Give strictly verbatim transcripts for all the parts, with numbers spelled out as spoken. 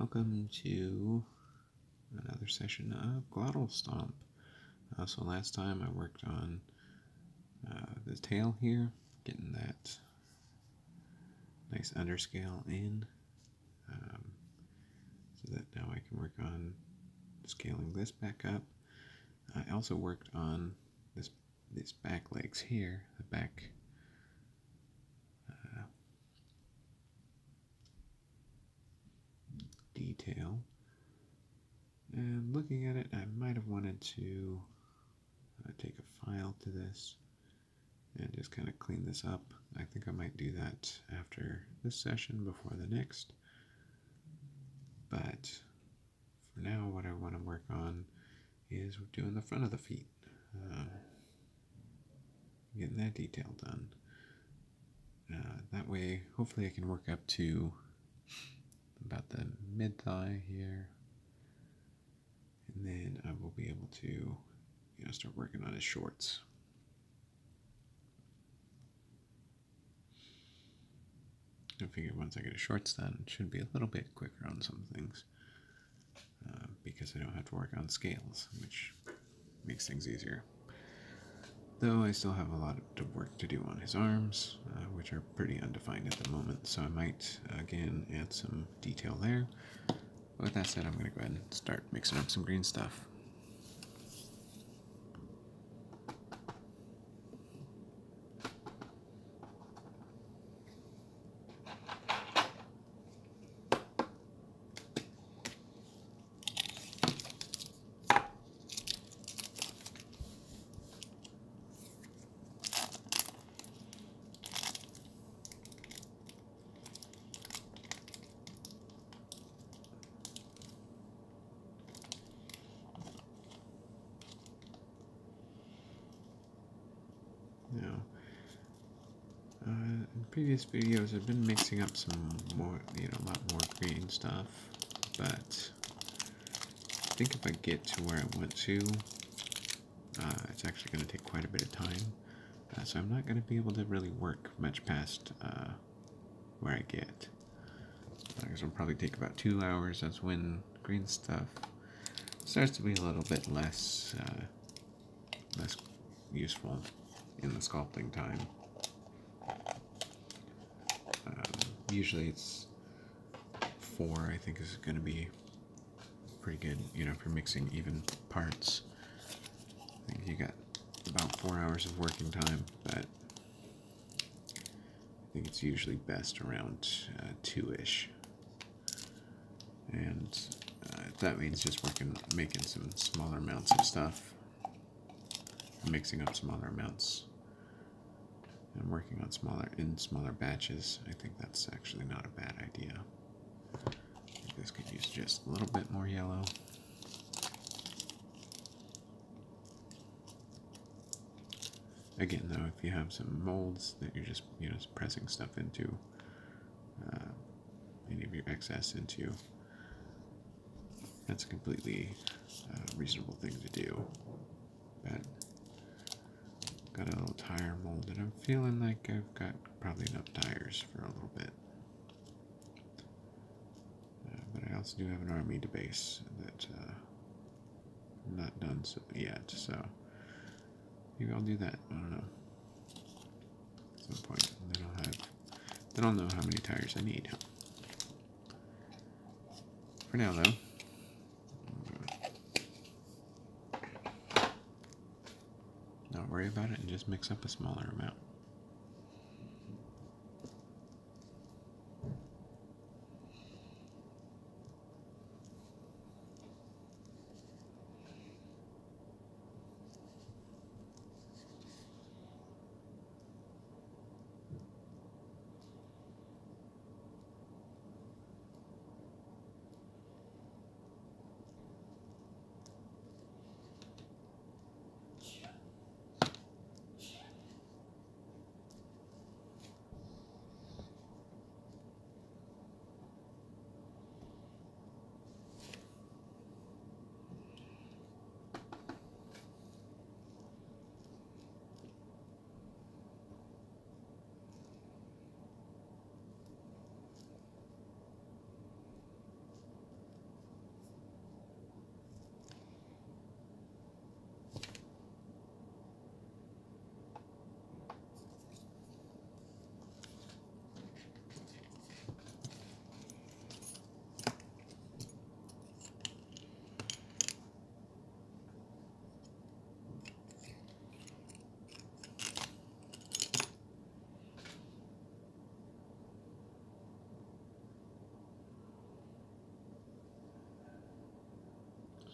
Welcome to another session of Glottal Stomp. Uh, so last time I worked on uh, the tail here, getting that nice underscale in, um, so that now I can work on scaling this back up. I also worked on this these back legs here, the back detail, and looking at it, I might have wanted to uh, take a file to this and just kind of clean this up. I think I might do that after this session before the next, but for now what I want to work on is doing the front of the feet, uh, getting that detail done. Uh, that way hopefully I can work up to about the mid-thigh here, and then I will be able to, you know, start working on his shorts. I figure once I get his shorts done, it should be a little bit quicker on some things, uh, because I don't have to work on scales, which makes things easier. Though I still have a lot of work to do on his arms, uh, which are pretty undefined at the moment, so I might, again, add some detail there. But with that said, I'm going to go ahead and start mixing up some green stuff. Previous videos I've been mixing up some more, you know, a lot more green stuff, but I think if I get to where I want to, uh, it's actually going to take quite a bit of time, uh, so I'm not going to be able to really work much past uh, where I get. I guess it'll probably take about two hours, that's when green stuff starts to be a little bit less, uh, less useful in the sculpting time. Usually it's four, I think, is going to be pretty good, you know, if you're mixing even parts. I think you got about four hours of working time, but I think it's usually best around uh, two-ish. And uh, that means just working, making some smaller amounts of stuff, mixing up smaller amounts. I'm working on smaller in smaller batches. I think that's actually not a bad idea. I think this could use just a little bit more yellow. Again, though, if you have some molds that you're just you know just pressing stuff into, uh, any of your excess into, that's a completely uh, reasonable thing to do. But got a little tire mold, and I'm feeling like I've got probably enough tires for a little bit. Uh, but I also do have an army to base that uh, I'm not done so yet, so maybe I'll do that. I don't know. At some point, and then I'll have, then I'll know how many tires I need. For now, though. Worry about it and just mix up a smaller amount.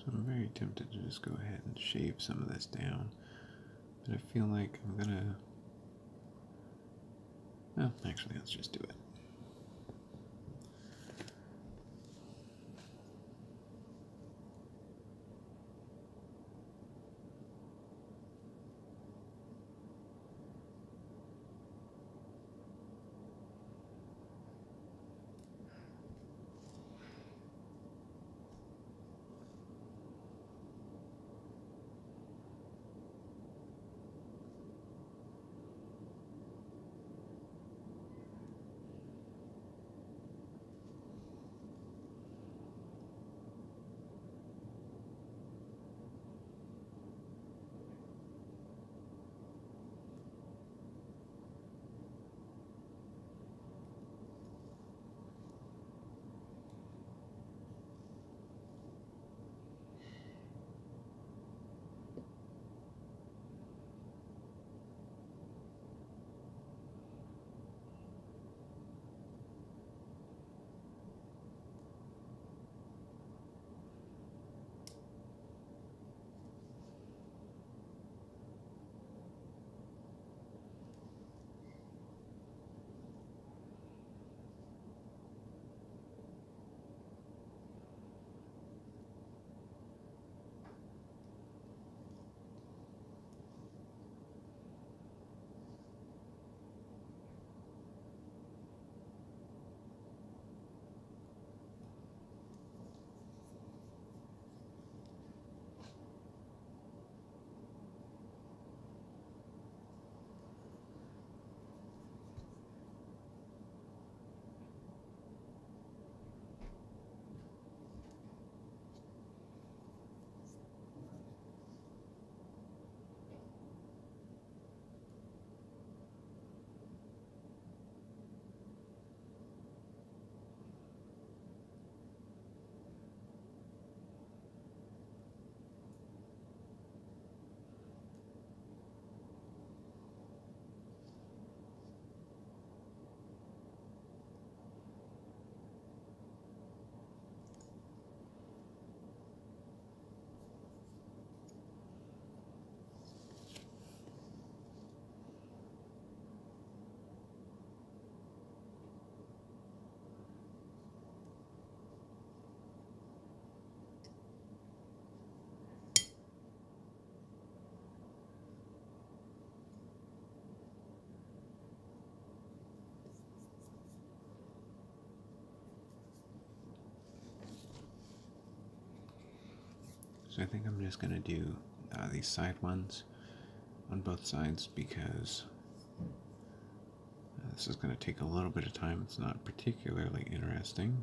So I'm very tempted to just go ahead and shave some of this down. But I feel like I'm gonna... Well, actually, let's just do it. So I think I'm just going to do uh, these side ones on both sides because uh, this is going to take a little bit of time. It's not particularly interesting.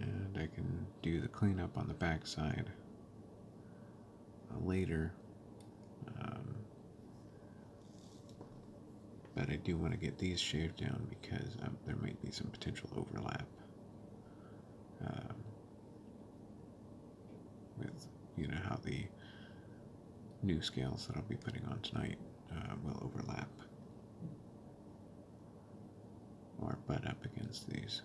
And I can do the cleanup on the back side uh, later. Um, but I do want to get these shaved down because um, there might be some potential overlap. Um, with, you know, how the new scales that I'll be putting on tonight uh, will overlap or butt up against these.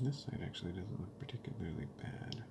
This side actually doesn't look particularly bad.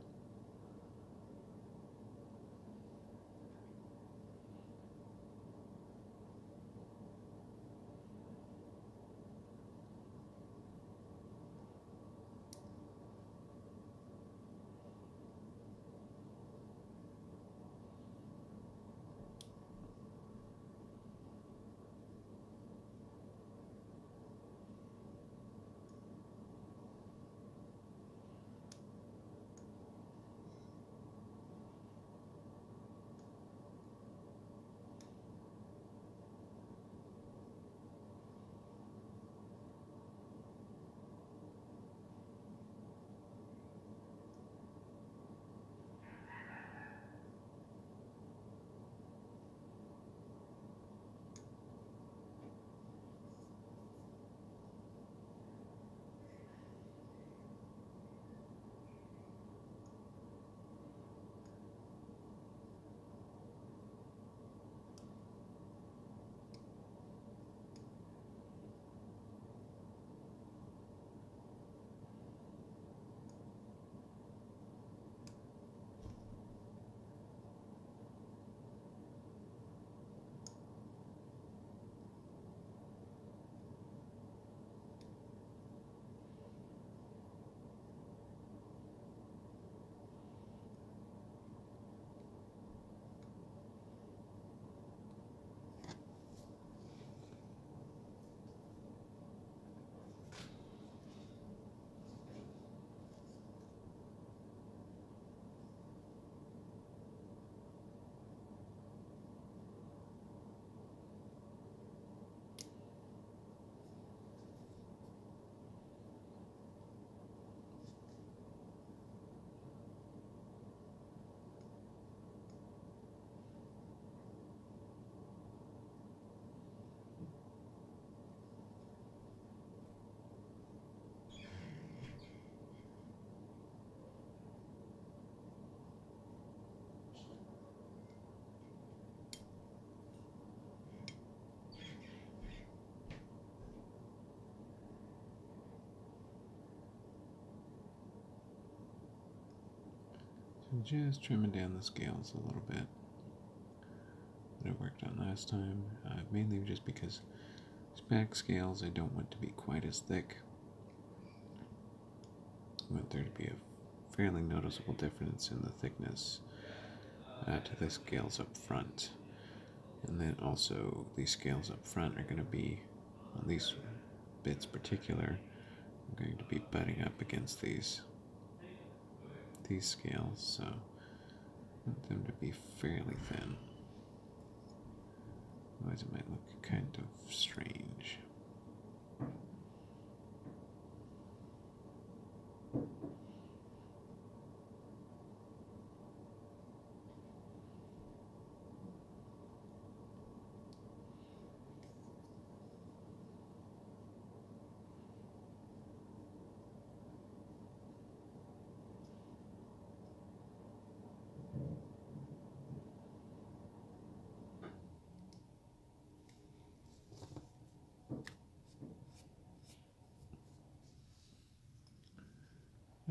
Just trimming down the scales a little bit that I worked on last time, uh, mainly just because back scales I don't want to be quite as thick. I want there to be a fairly noticeable difference in the thickness uh, to the scales up front, and then also these scales up front are going to be, on these bits particular, I'm going to be butting up against these these scales, so I want them to be fairly thin, otherwise it might look kind of strange.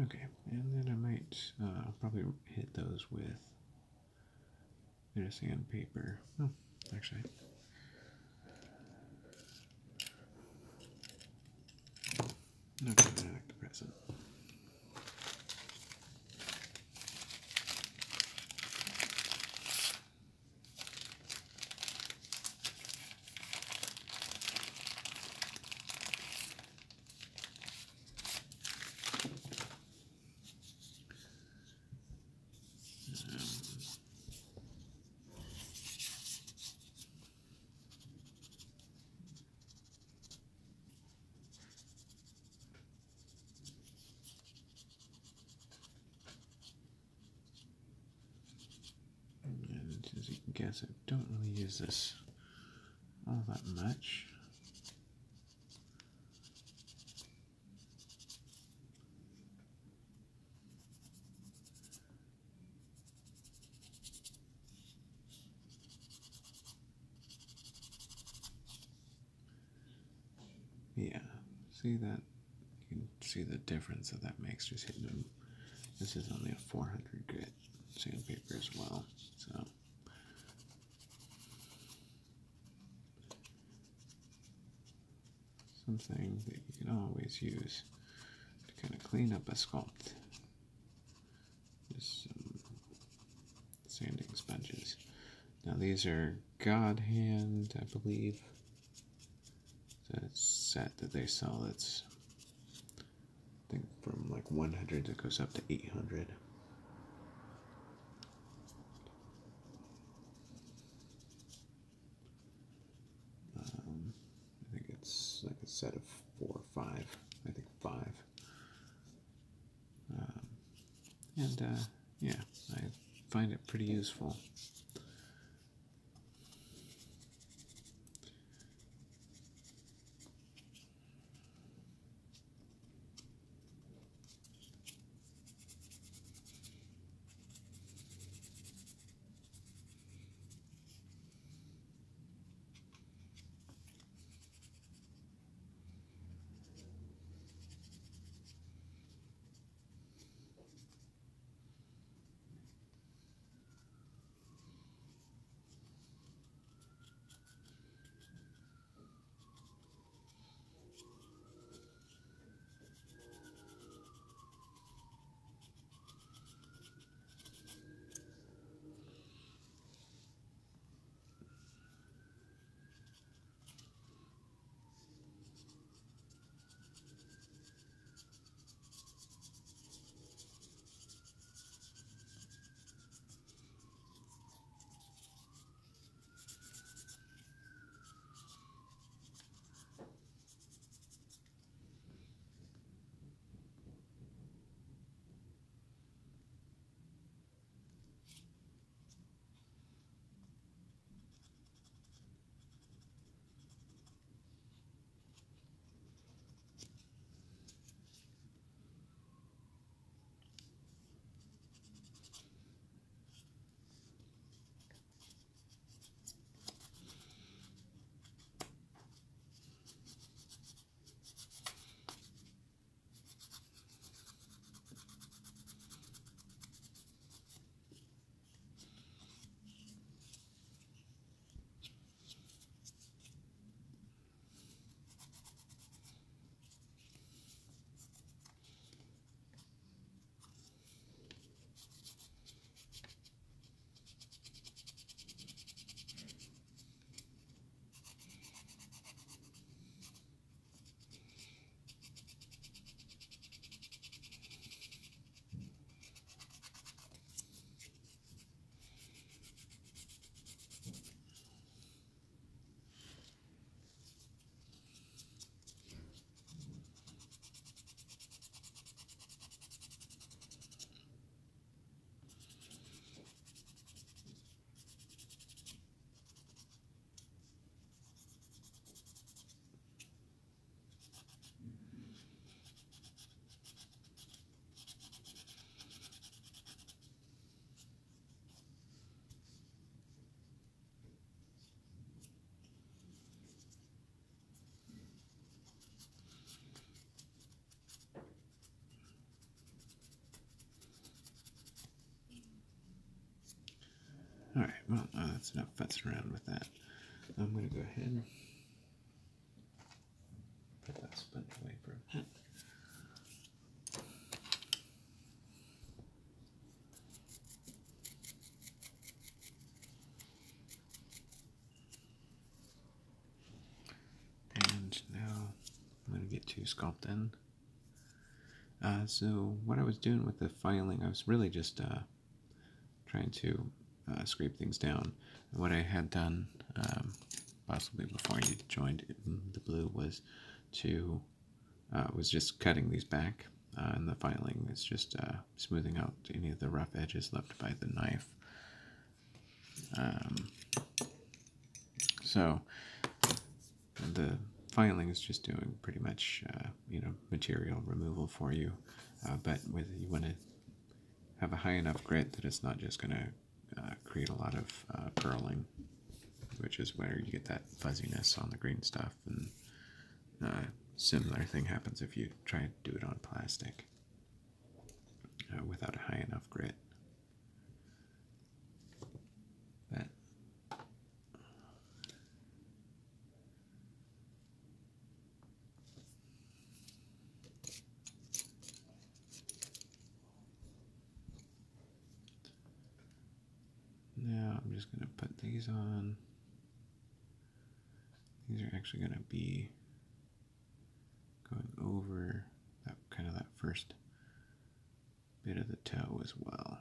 Okay, and then I might, uh, I'll probably hit those with their sandpaper. Oh, actually. Not going to act present. Guess I don't really use this all that much. Yeah, see that? You can see the difference that that makes just hitting them. This is only a four hundred grit sandpaper as well, so something that you can always use to kind of clean up a sculpt. Just some sanding sponges. Now these are God Hand, I believe. It's a set that they sell that's, I think, from like one hundred that goes up to eight hundred. Um, I think it's like a set of four or five. I think five. Um, and uh, yeah, I find it pretty useful. Alright, well, uh, that's enough futzing around with that. I'm going to go ahead and put that sponge away for a minute. And now I'm going to get to sculpting. Uh, so, what I was doing with the filing, I was really just uh, trying to Uh, scrape things down. What I had done, um, possibly before you joined the blue, was to uh, was just cutting these back, uh, and the filing is just uh, smoothing out any of the rough edges left by the knife. Um, so the filing is just doing pretty much uh, you know, material removal for you, uh, but with you want to have a high enough grit that it's not just going to Uh, create a lot of uh, purling, which is where you get that fuzziness on the green stuff and uh, Similar thing happens if you try to do it on plastic uh, without a high enough grit. That now I'm just going to put these on. These are actually going to be going over that kind of that first bit of the toe as well.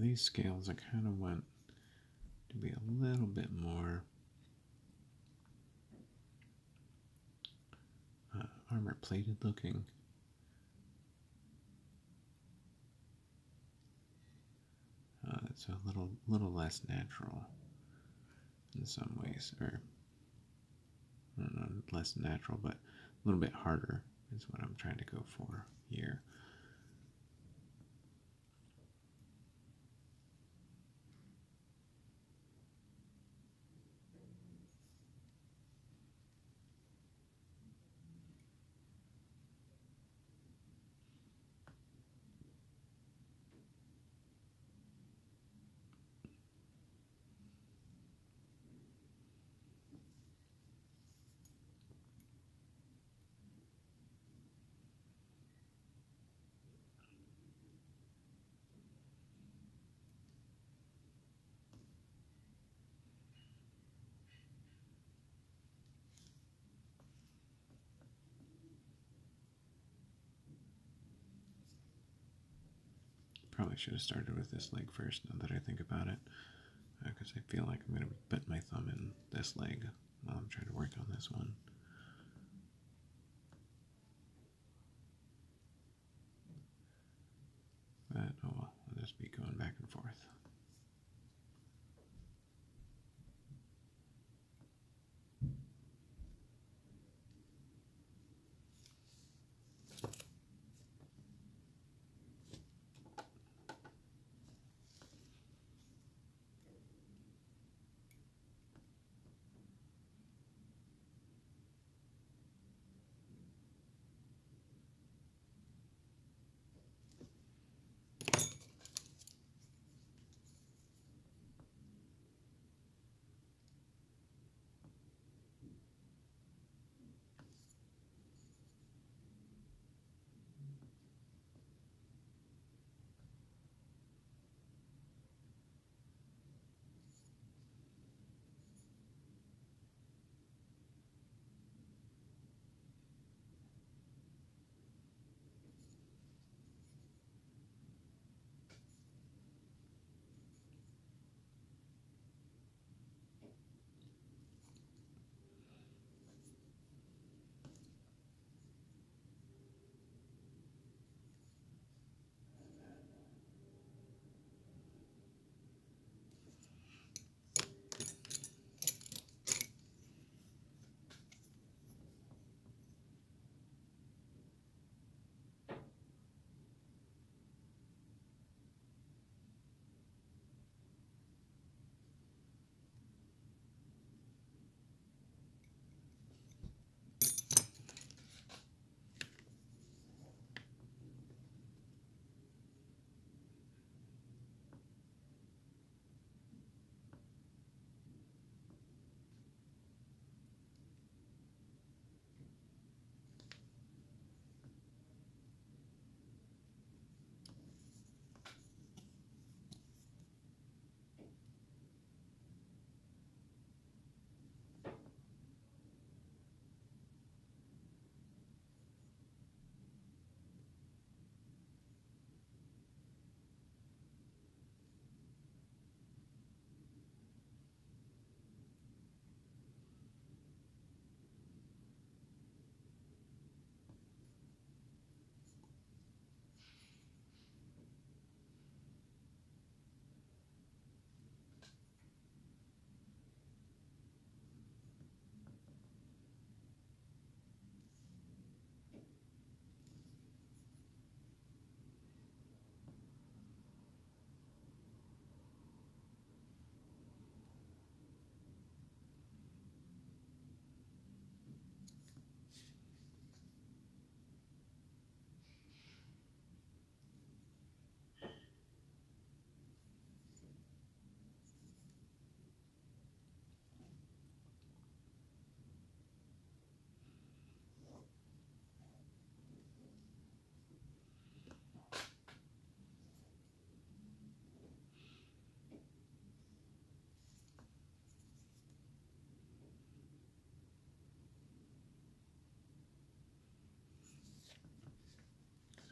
These scales, I kind of want to be a little bit more uh, armor-plated looking. Uh, it's a little, little less natural in some ways, or I don't know, less natural, but a little bit harder is what I'm trying to go for here. Probably should have started with this leg first, now that I think about it, because uh, I feel like I'm going to put my thumb in this leg while I'm trying to work on this one. But, oh well, I'll just be going back and forth.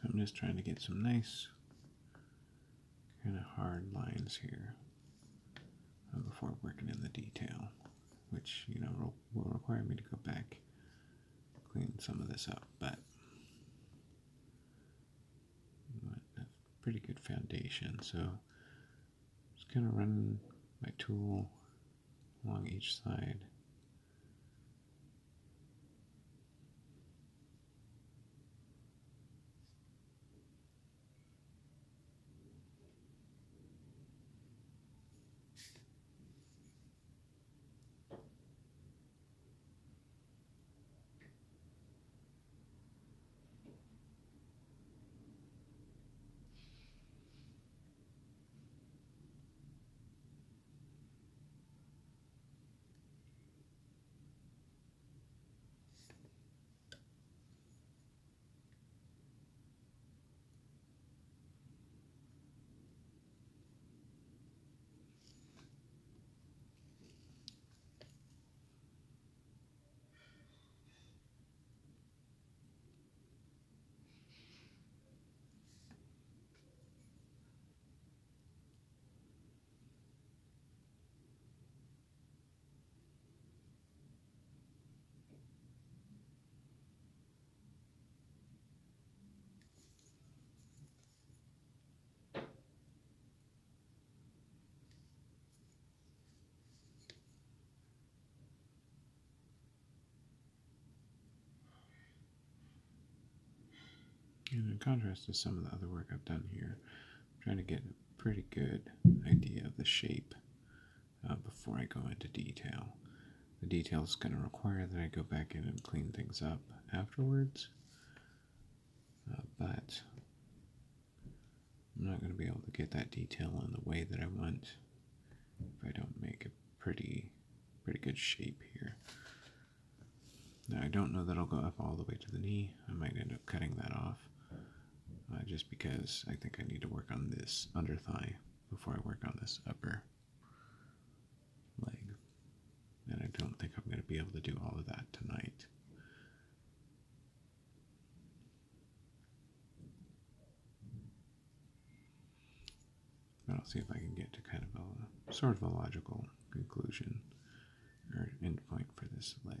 I'm just trying to get some nice kind of hard lines here before working in the detail, which, you know, will, will require me to go back, clean some of this up, but a pretty good foundation. So just kind of run my tool along each side. And in contrast to some of the other work I've done here, I'm trying to get a pretty good idea of the shape uh, before I go into detail. The detail is going to require that I go back in and clean things up afterwards, uh, but I'm not going to be able to get that detail in the way that I want if I don't make a pretty, pretty good shape here. Now, I don't know that I'll go up all the way to the knee. I might end up cutting that off. Uh, just because I think I need to work on this under thigh before I work on this upper leg. And I don't think I'm going to be able to do all of that tonight. But I'll see if I can get to kind of a sort of a logical conclusion or end point for this leg.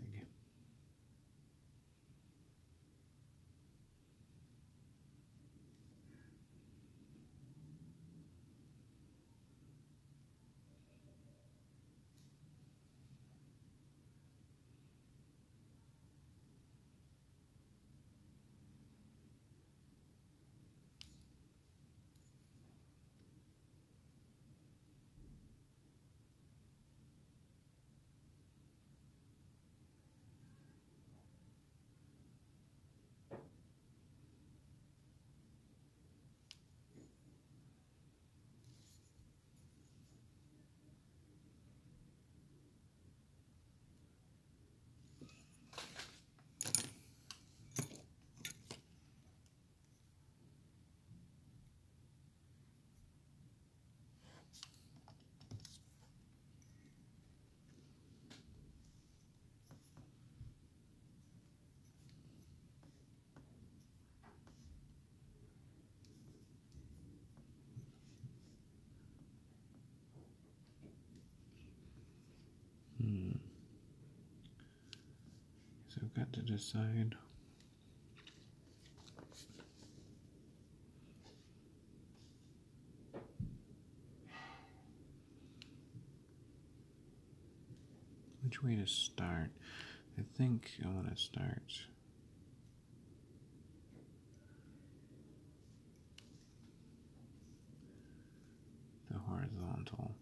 So I've got to decide which way to start. I think I want to start the horizontal.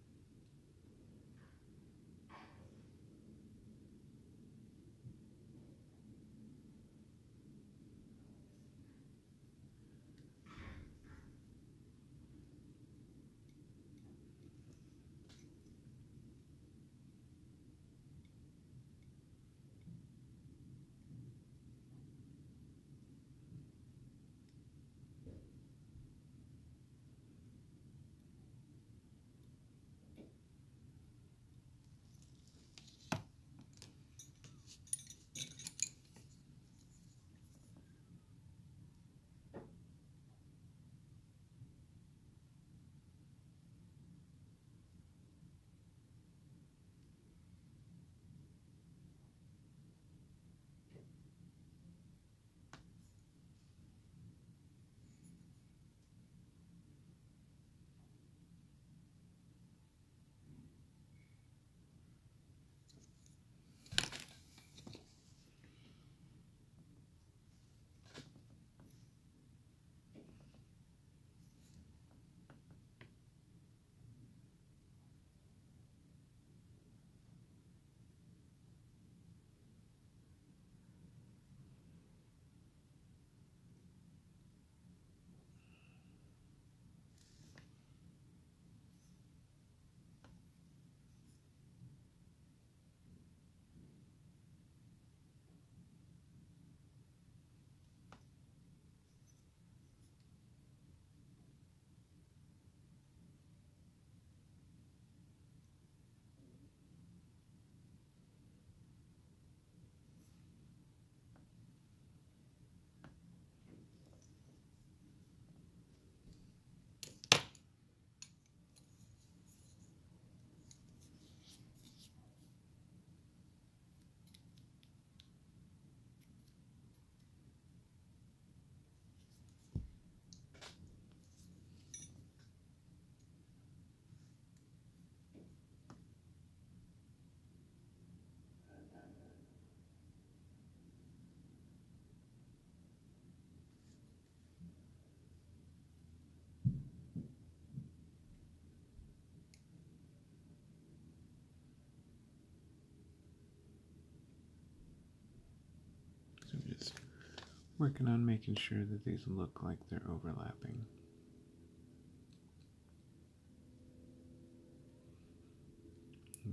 Working on making sure that these look like they're overlapping.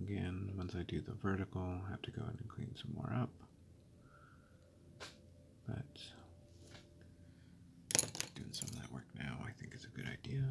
Again, once I do the vertical, I have to go in and clean some more up. But doing some of that work now, I think, is a good idea.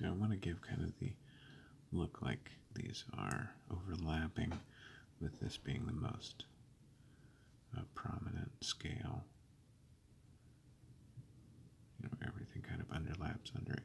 Now I'm going to give kind of the look like these are overlapping, with this being the most uh, prominent scale. You know, everything kind of overlaps under it.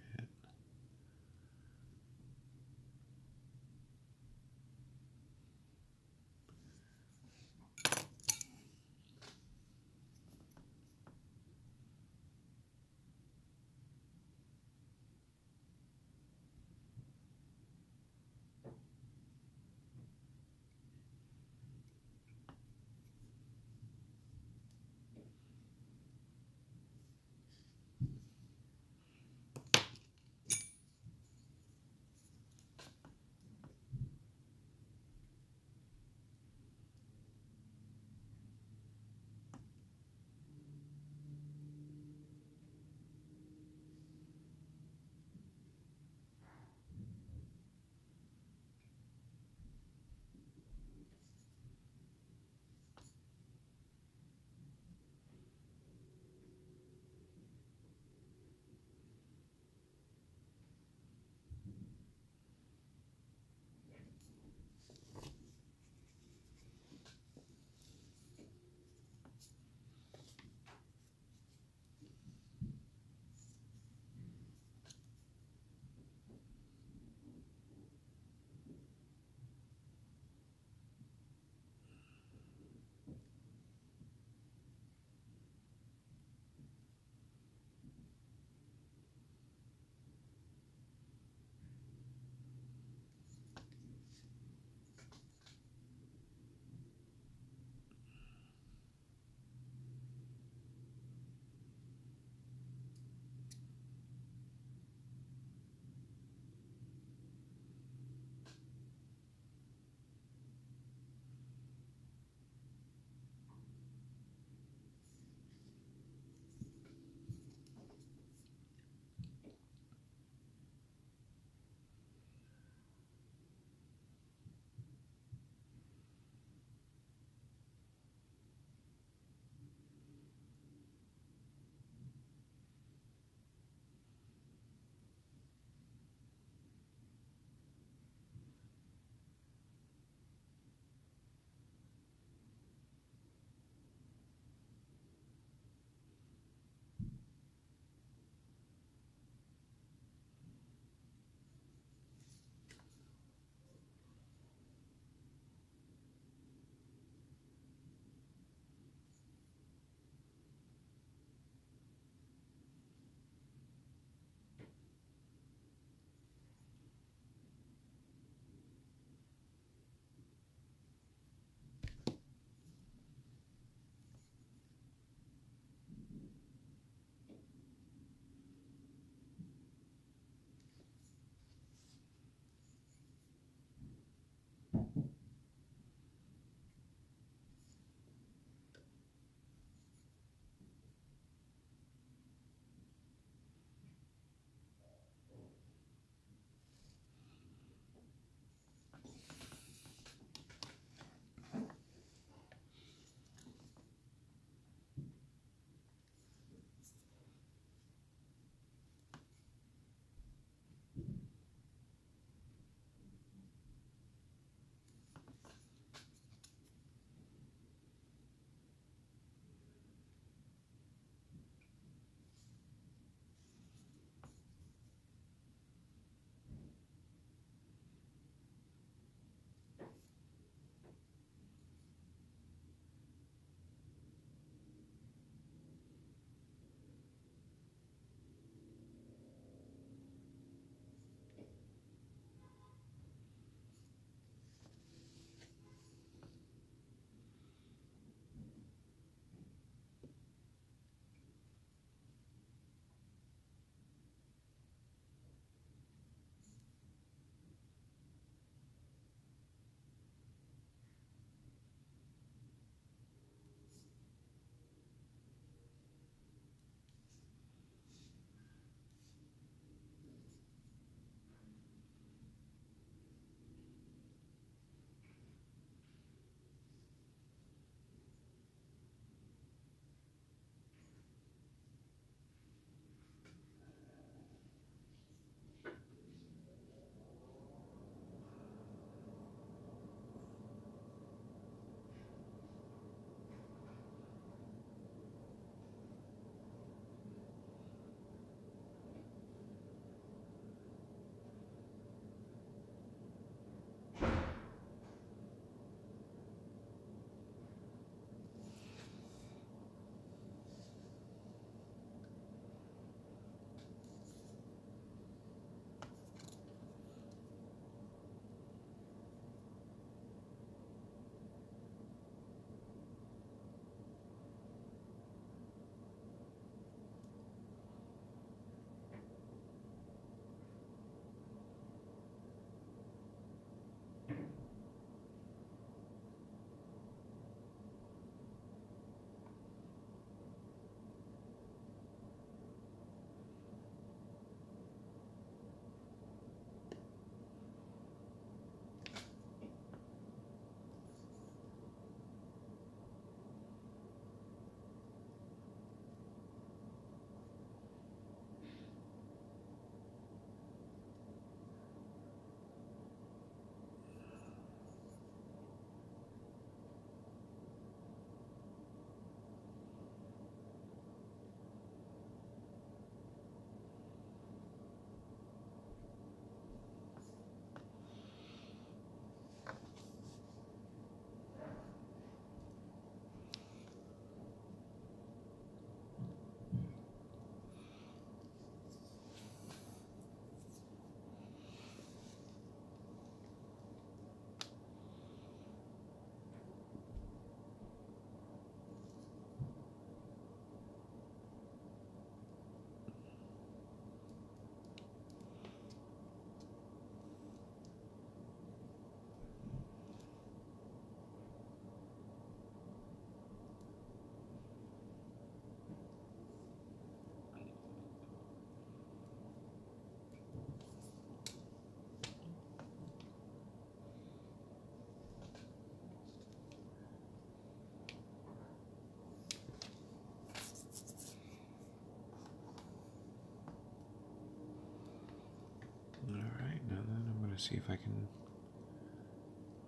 see if I can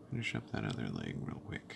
finish up that other leg real quick.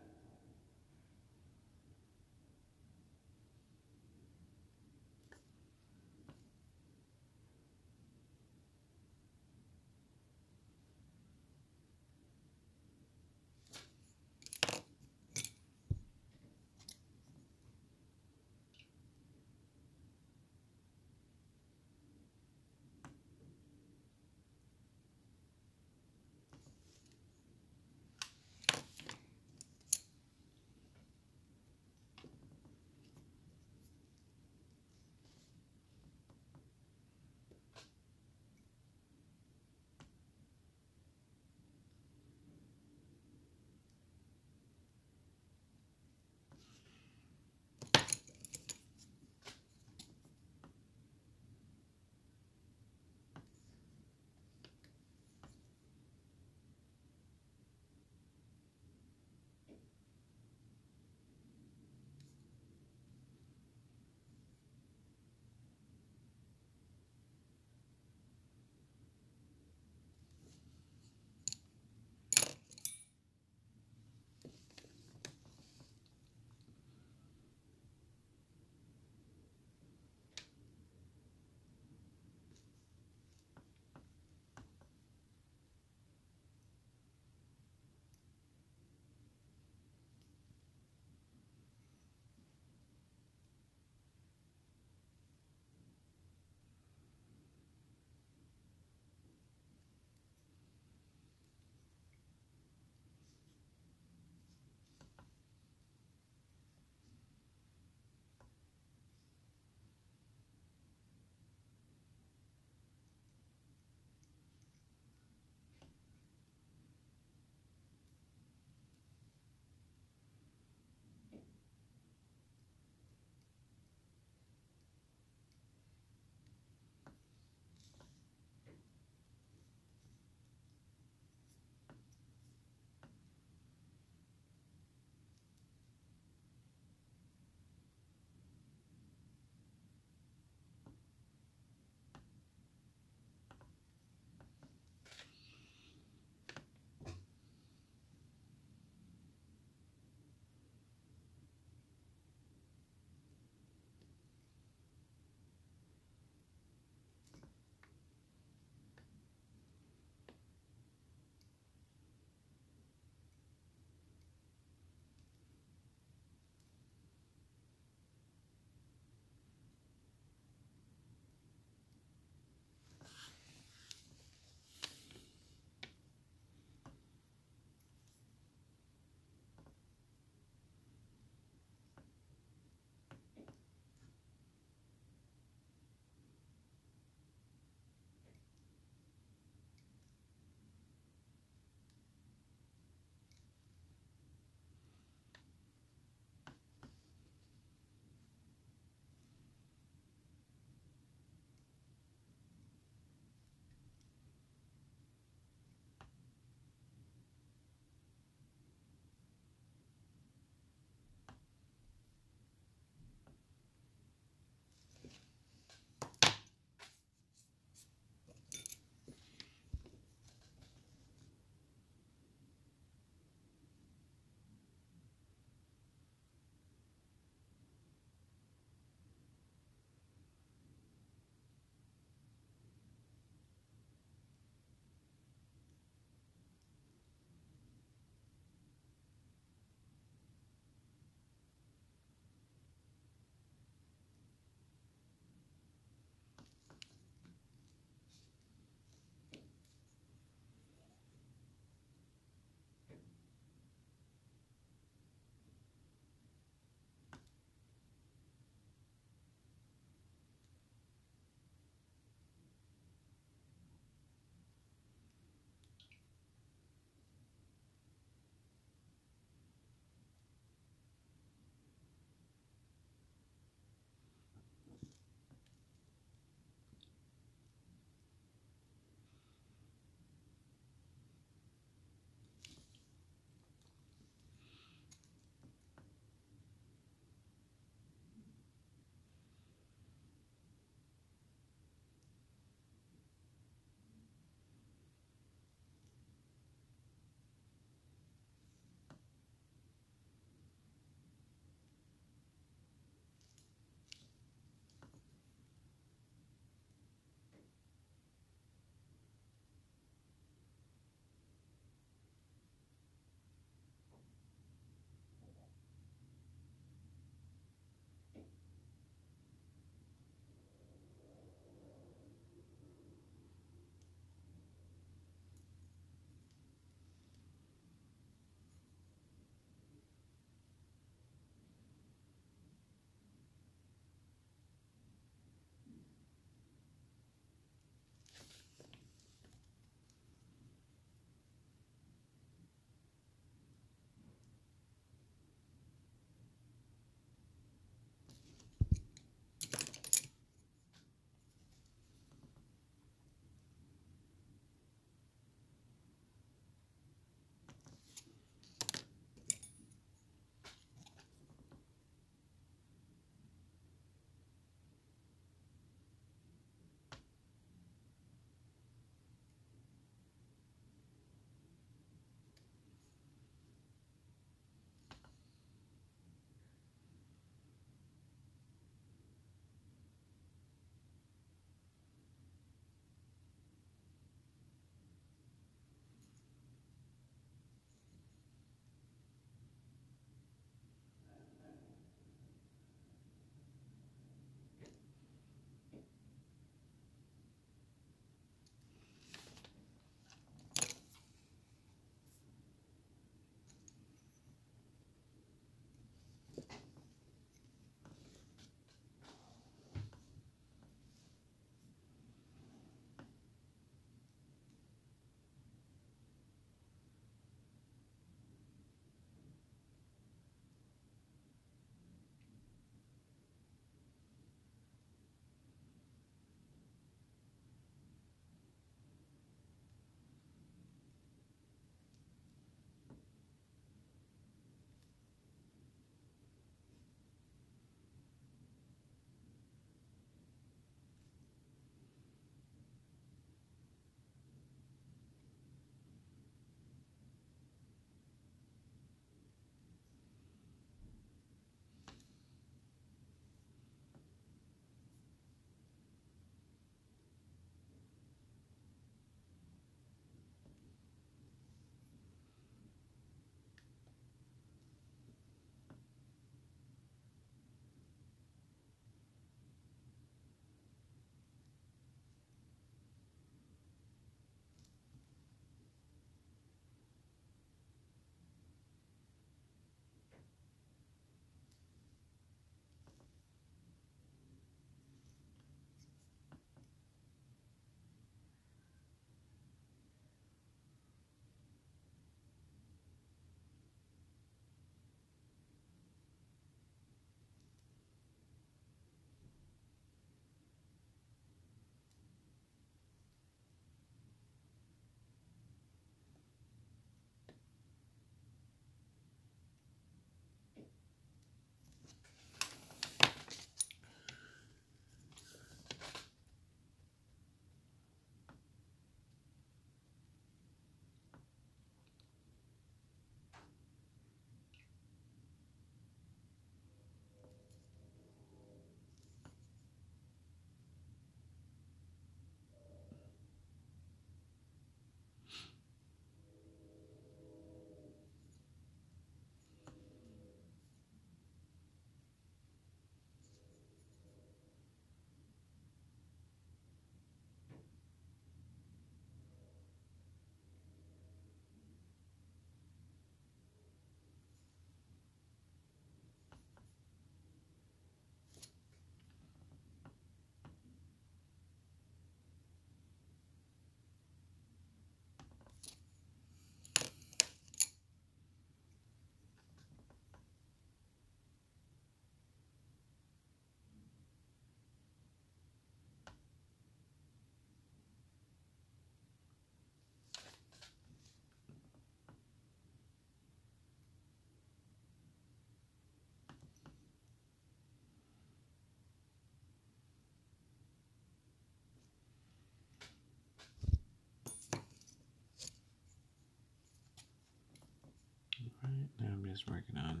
Alright, now I'm just working on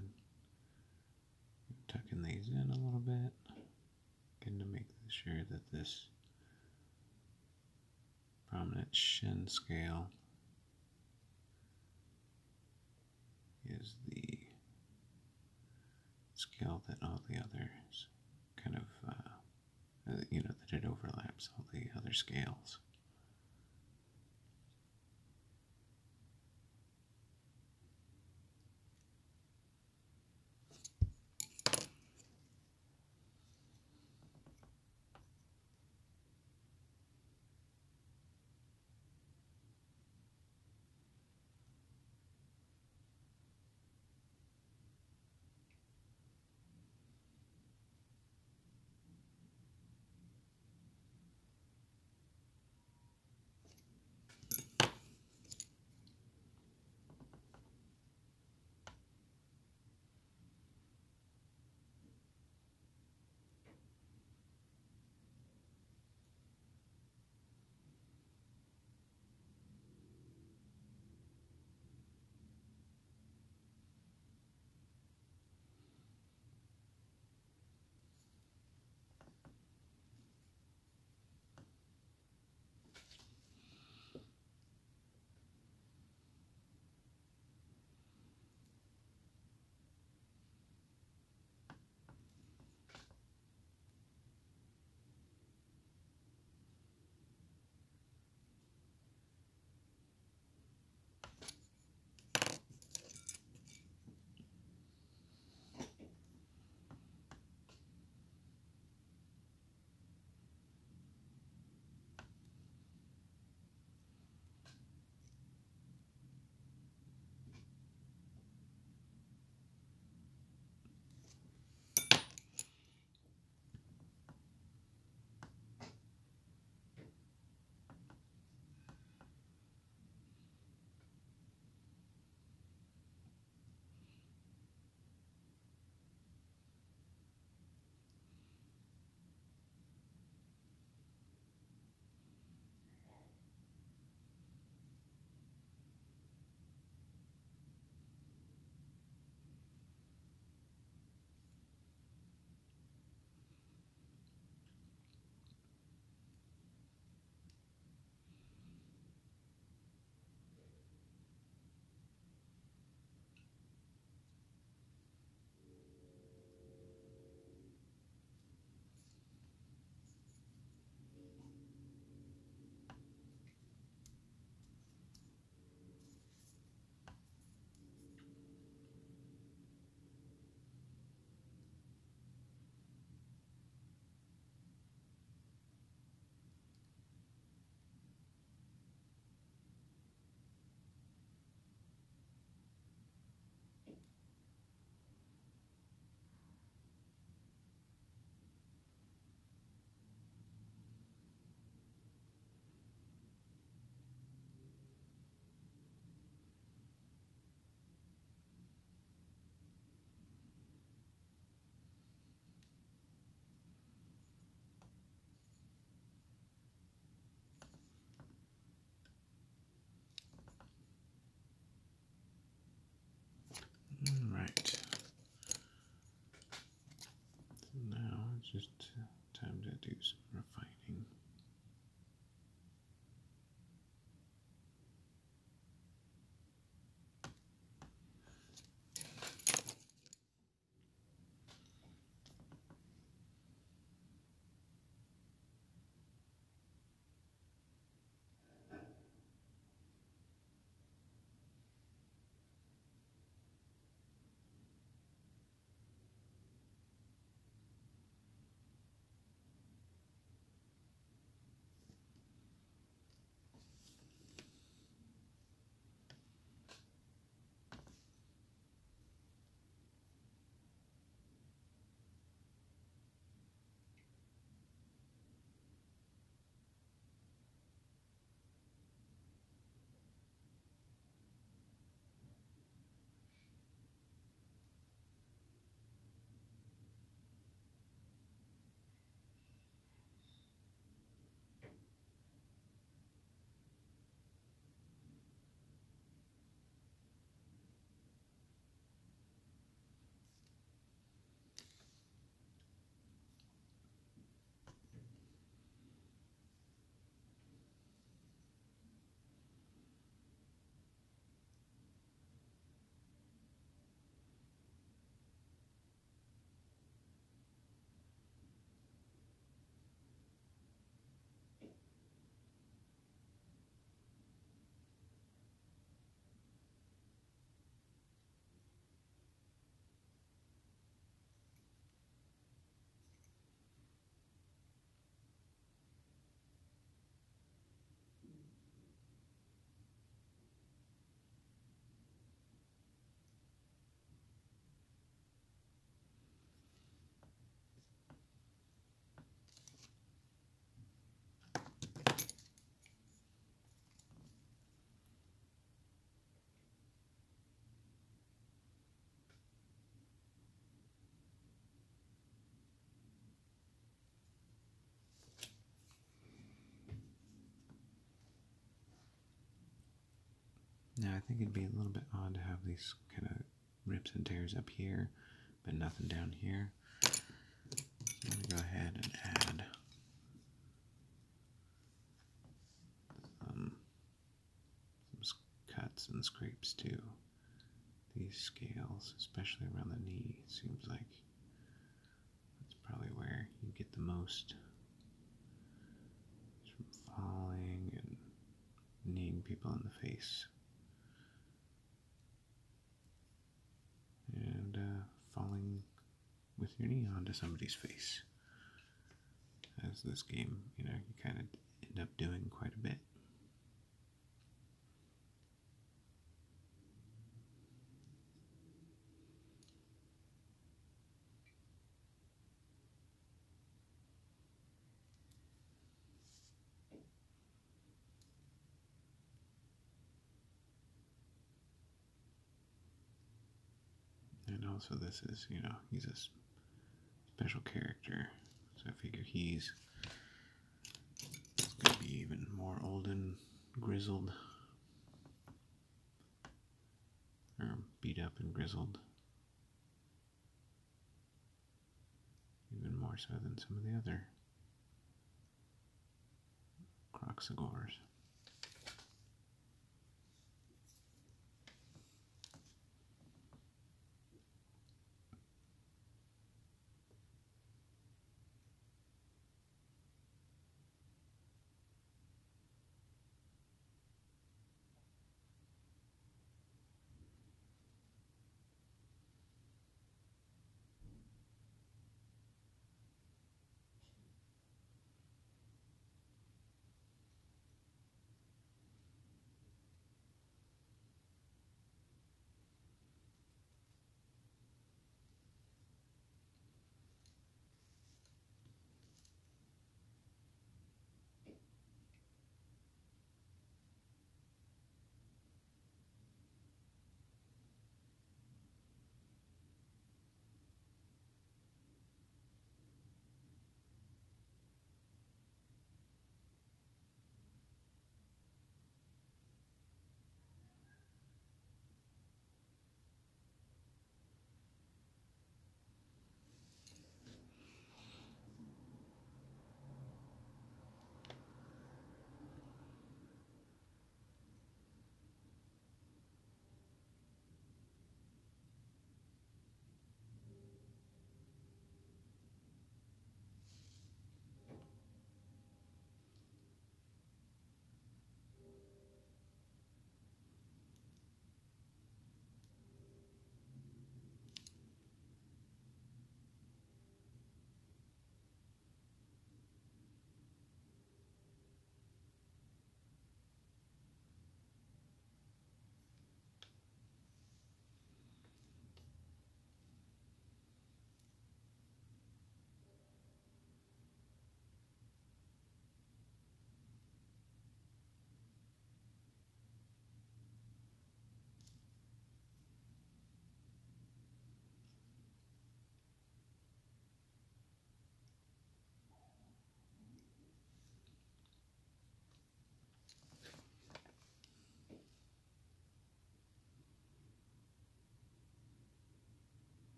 tucking these in a little bit, getting to make sure that this prominent shin scale is the scale that all the others kind of, uh, you know, that it overlaps all the other scales. Just time to do some refining. Now I think it'd be a little bit odd to have these kind of rips and tears up here, but nothing down here. So I'm going to go ahead and add some, some cuts and scrapes to these scales, especially around the knee. It seems like that's probably where you get the most from falling and kneeing people in the face. And uh, falling with your knee onto somebody's face. As this game, you know, you kind of end up doing quite a bit. So this is, you know, he's a special character, so I figure he's going to be even more old and grizzled, or beat up and grizzled, even more so than some of the other Kroxigors.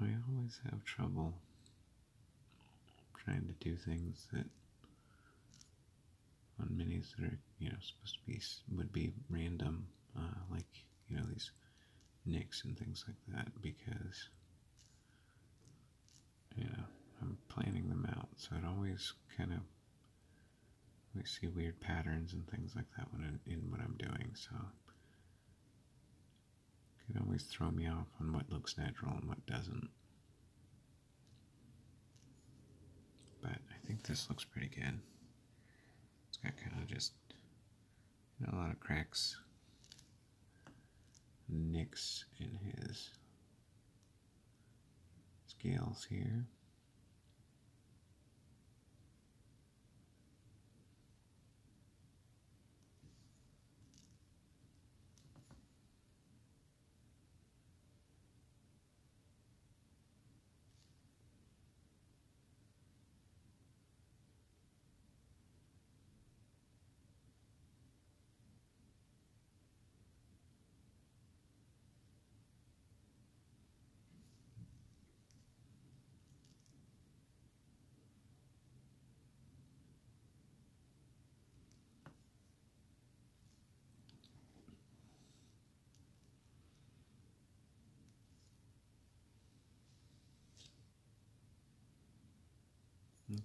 I always have trouble trying to do things that on minis that are, you know, supposed to be, would be random, uh, like, you know, these nicks and things like that, because, you know, I'm planning them out, so it always kind of, we see weird patterns and things like that when in what I'm doing, so it can always throw me off on what looks natural and what doesn't. But I think this looks pretty good. It's got kind of just, you know, a lot of cracks, nicks in his scales here.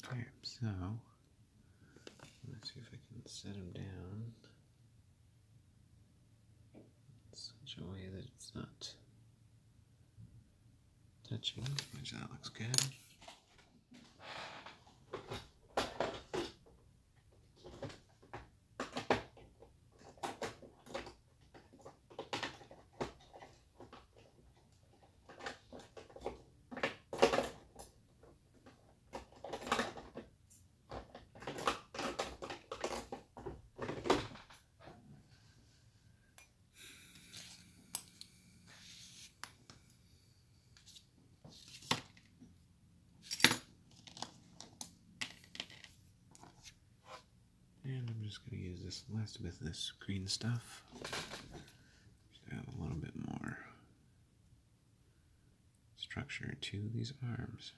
Okay, so let's see if I can set them down in such a way that it's not touching, which that looks good. Just going to use this last bit of this green stuff, just add a little bit more structure to these arms.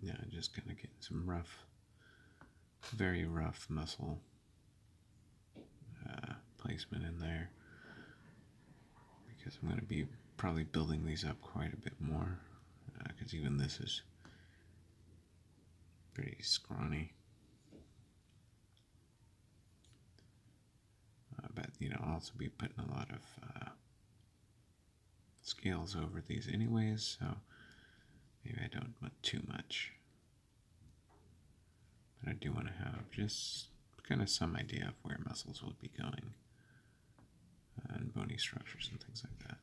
Yeah, just kind of getting some rough, very rough muscle uh, placement in there, because I'm going to be probably building these up quite a bit more, because uh, even this is pretty scrawny. Uh, but, you know, I'll also be putting a lot of uh, scales over these anyways, so maybe I don't want too much, but I do want to have just kind of some idea of where muscles will be going, uh, and bony structures and things like that.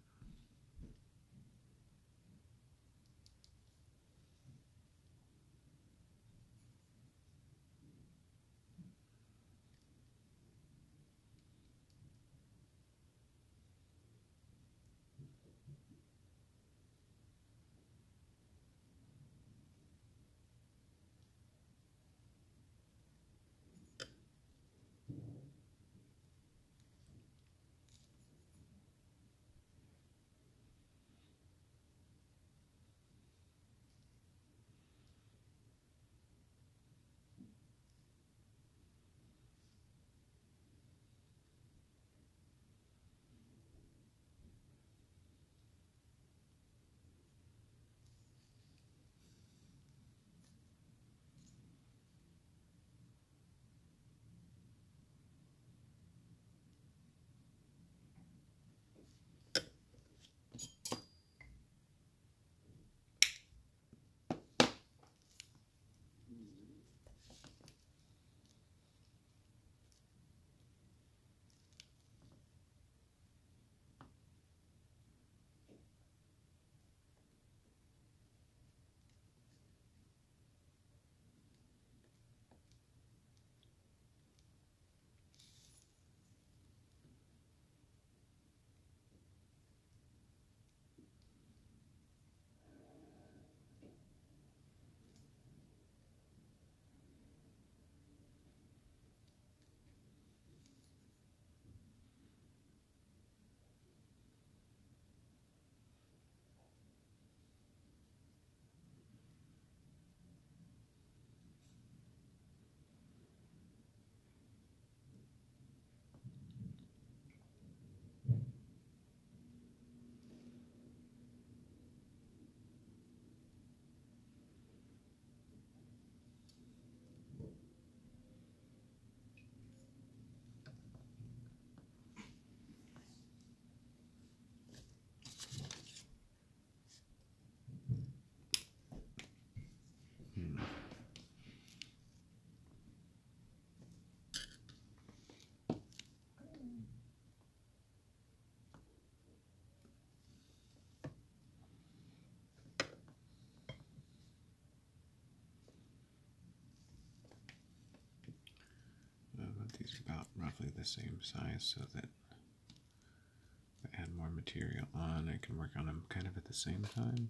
these are about roughly the same size so that if I add more material on, I can work on them kind of at the same time.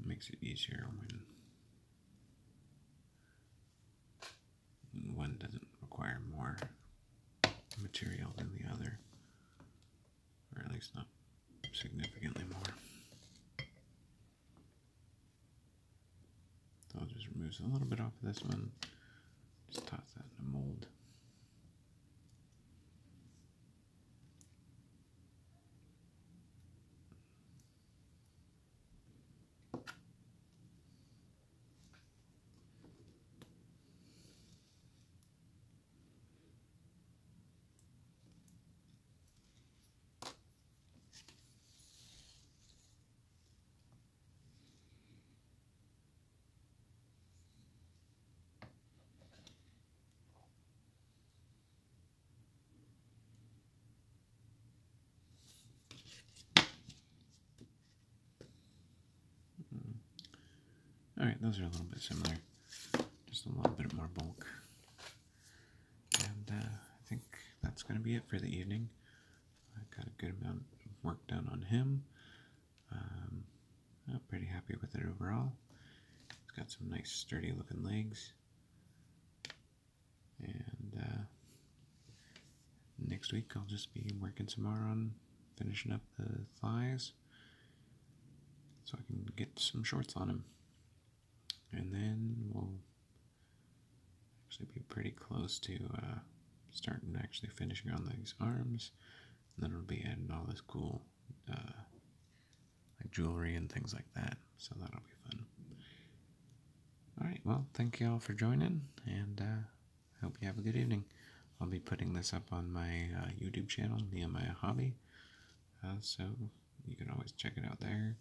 It makes it easier when, when one doesn't require more material than the other, or at least not significantly more. So I'll just remove a little bit off of this one, just toss that in a mold. Alright, those are a little bit similar, just a little bit more bulk. And uh, I think that's going to be it for the evening. I got a good amount of work done on him. Um, I'm pretty happy with it overall. He's got some nice sturdy looking legs. And uh, next week I'll just be working some more on finishing up the thighs so I can get some shorts on him. And then we'll actually be pretty close to uh, starting actually finishing on these arms. And then we'll be adding all this cool uh, like jewelry and things like that. So that'll be fun. Alright, well, thank you all for joining, and I uh, hope you have a good evening. I'll be putting this up on my uh, YouTube channel, Nehemiah Hobby. Uh, so you can always check it out there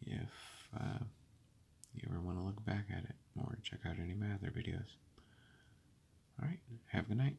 if Uh, you ever want to look back at it or check out any of my other videos. Alright, have a good night.